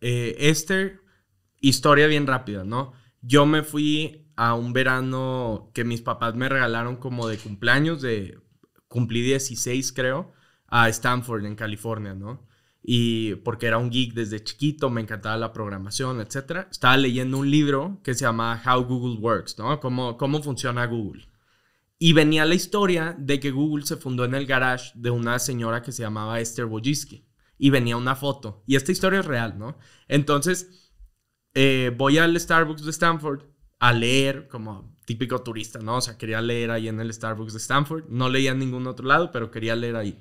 Esther, historia bien rápida, ¿no? Yo me fui a un verano que mis papás me regalaron como de cumpleaños, cumplí 16 creo, a Stanford en California, ¿no? Y porque era un geek desde chiquito, me encantaba la programación, etc. Estaba leyendo un libro que se llama How Google Works, ¿no? Cómo funciona Google. Y venía la historia de que Google se fundó en el garage de una señora que se llamaba Esther Wojcicki. Y venía una foto. Y esta historia es real, ¿no? Entonces, voy al Starbucks de Stanford a leer como típico turista, ¿no? O sea, quería leer ahí en el Starbucks de Stanford. No leía en ningún otro lado, pero quería leer ahí.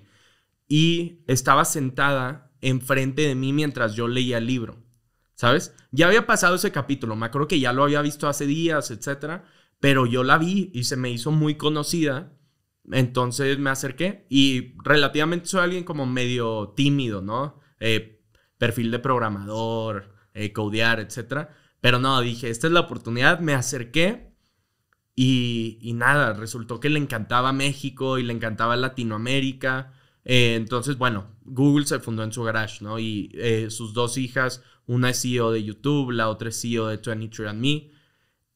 Y estaba sentada enfrente de mí mientras yo leía el libro, ¿sabes? Ya había pasado ese capítulo. Me acuerdo que ya lo había visto hace días, etcétera. Pero yo la vi y se me hizo muy conocida. Entonces me acerqué y relativamente soy alguien como medio tímido, ¿no? Perfil de programador, codear, etc. Pero no, dije, esta es la oportunidad. Me acerqué y nada, resultó que le encantaba México y le encantaba Latinoamérica. Entonces, bueno, Google se fundó en su garage, ¿no? Y sus dos hijas, una es CEO de YouTube, la otra es CEO de 23andMe.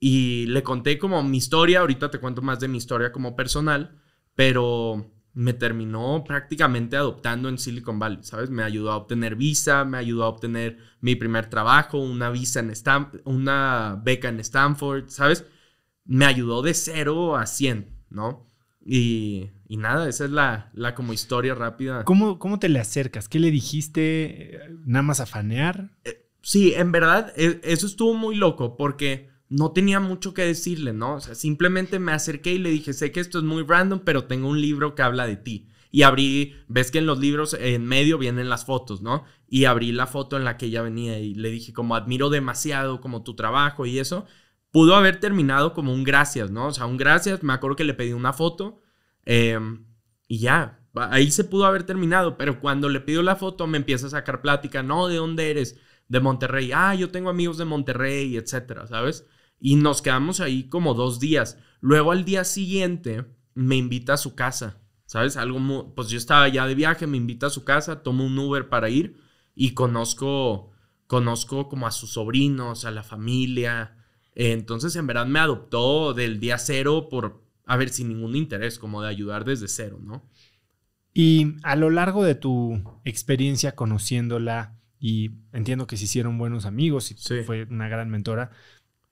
Y le conté como mi historia, ahorita te cuento más de mi historia como personal, pero me terminó prácticamente adoptando en Silicon Valley, ¿sabes? Me ayudó a obtener visa, me ayudó a obtener mi primer trabajo, una beca en Stanford, ¿sabes? Me ayudó de 0 a 100, ¿no? Y nada, esa es la como historia rápida. ¿Cómo te le acercas? ¿Qué le dijiste? ¿Nada más afanear? Sí, en verdad, eso estuvo muy loco porque no tenía mucho que decirle, ¿no? O sea, simplemente me acerqué y le dije, sé que esto es muy random, pero tengo un libro que habla de ti. Y abrí, ves que en los libros en medio vienen las fotos, ¿no? Y abrí la foto en la que ella venía y le dije como, admiro demasiado como tu trabajo y eso. Pudo haber terminado como un gracias, ¿no? O sea, un gracias, me acuerdo que le pedí una foto y ya. Ahí se pudo haber terminado, pero cuando le pido la foto me empieza a sacar plática. No, ¿de dónde eres? De Monterrey. Ah, yo tengo amigos de Monterrey, etcétera, ¿sabes? Y nos quedamos ahí como 2 días. Luego al día siguiente me invita a su casa, ¿sabes? Pues yo estaba ya de viaje, me invita a su casa, tomo un Uber para ir y conozco como a sus sobrinos, a la familia. Entonces en verdad me adoptó del día cero sin ningún interés, como de ayudar desde cero, ¿no? Y a lo largo de tu experiencia conociéndola, y entiendo que se hicieron buenos amigos y sí, fue una gran mentora,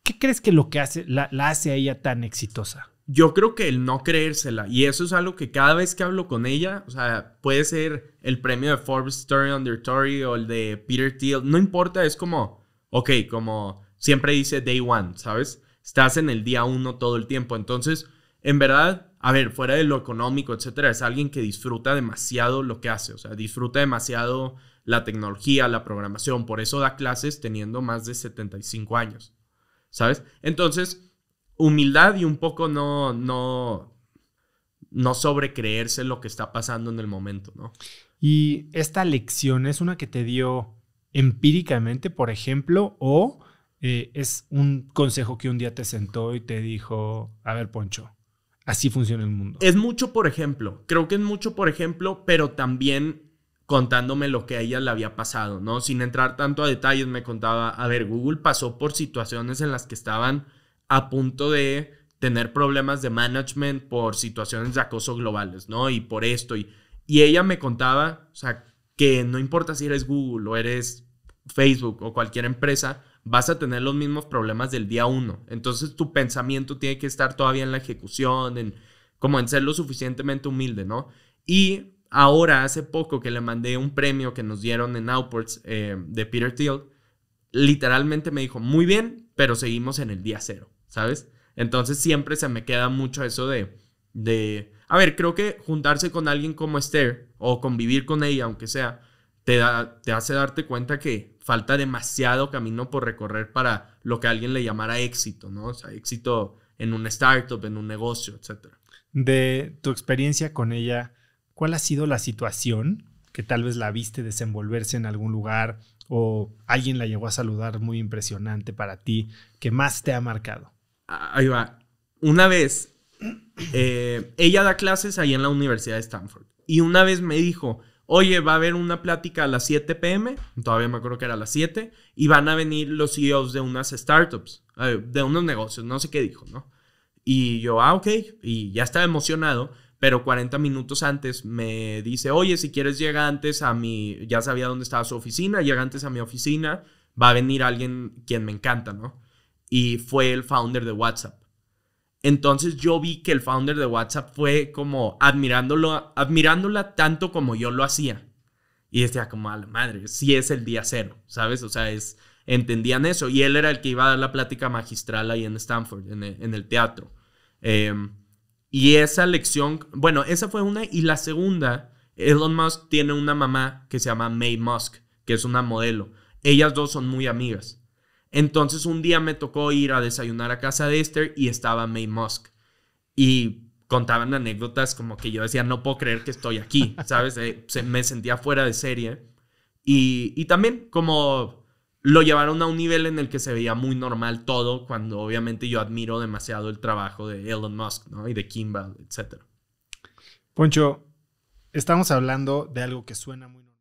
¿qué crees que lo que hace, la hace a ella tan exitosa? Yo creo que el no creérsela. Y eso es algo que cada vez que hablo con ella, o sea, puede ser el premio de Forbes 30 under 30 o el de Peter Thiel. No importa, es como, ok, como siempre dice day one, ¿sabes? Estás en el día uno todo el tiempo. Entonces, en verdad, a ver, fuera de lo económico, etcétera, es alguien que disfruta demasiado lo que hace. O sea, disfruta demasiado la tecnología, la programación. Por eso da clases teniendo más de 75 años. ¿Sabes? Entonces, humildad y un poco no sobrecreerse lo que está pasando en el momento, ¿no? ¿Y esta lección es una que te dio empíricamente, por ejemplo, o es un consejo que un día te sentó y te dijo, a ver, Poncho, así funciona el mundo? Es mucho, por ejemplo. Creo que es mucho, por ejemplo, pero también contándome lo que a ella le había pasado, ¿no? Sin entrar tanto a detalles, me contaba, a ver, Google pasó por situaciones en las que estaban a punto de tener problemas de management por situaciones de acoso globales, ¿no? Y por esto. Y ella me contaba, o sea, que no importa si eres Google o eres Facebook o cualquier empresa, vas a tener los mismos problemas del día uno. Entonces, tu pensamiento tiene que estar todavía en la ejecución, como en ser lo suficientemente humilde, ¿no? Y ahora, hace poco que le mandé un premio que nos dieron en Nowports de Peter Thiel, literalmente me dijo, muy bien, pero seguimos en el día cero, ¿sabes? Entonces siempre se me queda mucho eso de a ver, creo que juntarse con alguien como Esther o convivir con ella, aunque sea, te hace darte cuenta que falta demasiado camino por recorrer para lo que alguien le llamara éxito, ¿no? O sea, éxito en una startup, en un negocio, etc. De tu experiencia con ella, ¿cuál ha sido la situación que tal vez la viste desenvolverse en algún lugar o alguien la llegó a saludar muy impresionante para ti que más te ha marcado? Ahí va. Una vez, ella da clases ahí en la Universidad de Stanford y una vez me dijo, oye, va a haber una plática a las 7 p.m., todavía me acuerdo que era a las 7, y van a venir los CEOs de unas startups, de unos negocios, no sé qué dijo, ¿no? Y yo, ah, ok, y ya estaba emocionado, pero 40 minutos antes me dice, oye, si quieres llega antes a mi, ya sabía dónde estaba su oficina, llega antes a mi oficina, va a venir alguien quien me encanta, ¿no? Y fue el founder de WhatsApp. Entonces yo vi que el founder de WhatsApp fue como admirándola tanto como yo lo hacía. Y decía como, a la madre, sí es el día cero, ¿sabes? O sea, es, entendían eso. Y él era el que iba a dar la plática magistral ahí en Stanford, en el teatro. Y esa lección, bueno, esa fue una. Y la segunda, Elon Musk tiene una mamá que se llama Mae Musk, que es una modelo. Ellas dos son muy amigas. Entonces un día me tocó ir a desayunar a casa de Esther y estaba Mae Musk. Y contaban anécdotas como que yo decía, no puedo creer que estoy aquí, ¿sabes? Me sentía fuera de serie. Y también como lo llevaron a un nivel en el que se veía muy normal todo, cuando obviamente yo admiro demasiado el trabajo de Elon Musk, ¿no? Y de Kimball, etc. Poncho, estamos hablando de algo que suena muy normal.